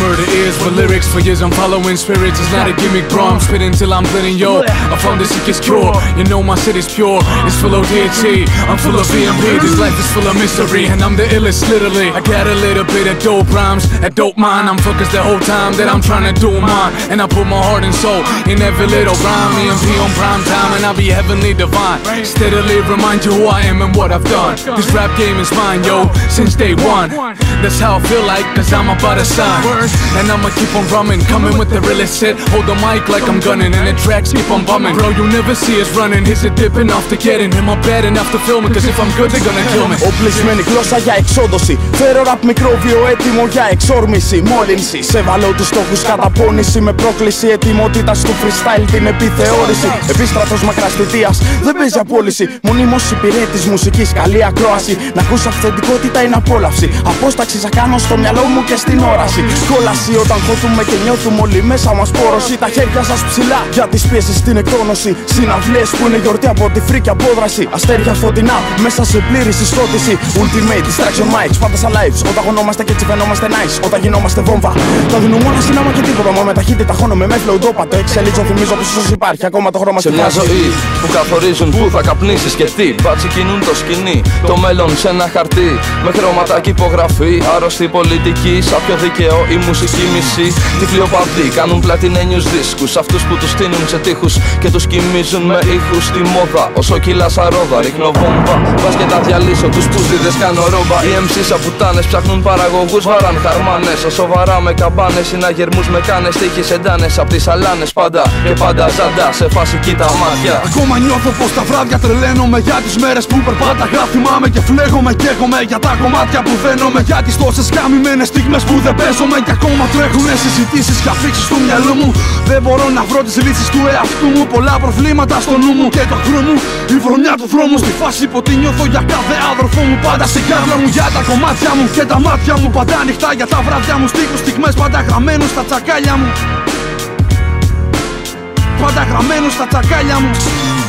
murder ears for lyrics. For years I'm following spirits. It's not a gimmick, bro, I'm spitting till I'm bleeding, yo. I found the sickest cure. You know my city's pure. It's full of DHT, I'm full of E.M.P. This life is full of mystery, and I'm the illest, literally. I got a little bit of dope rhymes, a dope mind. I'm focused the whole time that I'm trying to do mine, and I put my heart and soul in every little rhyme. E.M.P. on prime time, and I'll be heavenly divine. Steadily remind you who I am and what I've done. This rap game is mine, yo, since day one. That's how I feel like, cause I'm about to sign. And I'ma keep on rhyming, coming with the realest shit. Hold the mic like I'm gunning, and the tracks keep on bumming. Bro, you never see us running, here's it dipping off the getting. Am I bad enough to film it, cause if I'm good they're gonna kill me. Οπλισμένη γλώσσα για εξόδωση. Φέρω rap μικρόβιο έτοιμο για εξόρμηση, μόλυνση. Σε βαλώ τους στόχους κατά πόνηση, με πρόκληση ετοιμότητα του freestyle την επιθεώρηση. Επίστρατος μακράς θητείας, δεν παίζει απόλυση. Μονίμος υπηρέτης μουσικής, καλή ακρόαση. Να ακούς αυθεντικότητα είναι απόλαυση. Απόσταξη θα κάνω στο μυαλό μου και στην όραση. Κόλαση όταν χώθουμε και νιώθουμε όλοι μέσα μας πόρωση. Τα χέρια σας ψηλά για τις πιέσεις στην εκτόνωση. Συναυλές που είναι γιορτή από τη φρίκη απόδραση. Αστέρια φωτεινά μέσα σε πλήρη συστότηση. Ultimate distraction mics, πάντα σαν lives. Όταν γωνόμαστε και τσιφαινόμαστε nice. Όταν γινόμαστε βόμβα. Τα δίνω μόνο συνάμα και τίποτα. Μα με ταχύτητα χώνομαι με flow ντόπα. Το εξελίξω, θυμίζω πως ίσως υπάρχει ακόμα το χρώμα στην πλάση. Σε μια ζωή που καθορίζουν πού θα καπνίσεις και τι. Πατσικινούν το σκηνή, το μέλλον σε ένα χαρτί. Με χρώματα και υπογραφή. Άρρωστη πολιτική, σαν πιο δικαιό η μουσική μισή. Τυφλιοπαθή, κάνουν πλατινένιους δίσκους. Αυτούς που τους στείνουν σε τείχους και τους κοιμίζουν με ήχους στη μόδα. Όσο κυλάς αρόδα, ρίχνω βόμβα. Βας και τα διαλύσω, τους πούστιδες κάνω ρόμπα. Οι MC's σαν πουτάνες ψάχνουν παραγωγούς, βαράν χαρμάνες. Σοβαρά με καμπάνες, συναγερμούς με κάνες. Τύχες εντάνες απ' τις αλάνες πάντα και πάντα ζαντά. Σε φάση κοίτα μάτια. Ακόμα νιώθω πως τα βράδια τρελαίνομαι για τις μέρες που περπάταγα. Θυμάμαι και φλέγομαι και καίγομαι για τα κομμάτια που βαίνομαι. Για τις τόσες καμημένες στιγμές που δεν παίζομαι. Και ακόμα τρέχουνε συζητήσεις και αφήξεις του μυαλού μου. Δεν μπορώ να βρω τις λύσεις του εαυτού μου. Πολλά προβλήματα στο νου μου και το εχθρό μου. Η βρωμιά του δρόμου στη φάση που τη νιώθω για κάθε άδροφο μου. Πάντα στην κάρτα μου για τα κομμάτια μου και τα μάτια μου. Πάντα ανοιχτά για τα βράδια μου. Στίχους, στιγμές πάντα γραμμένου στα τσακάλια μου. Πάντα γραμμένου στα τσακάλια μου.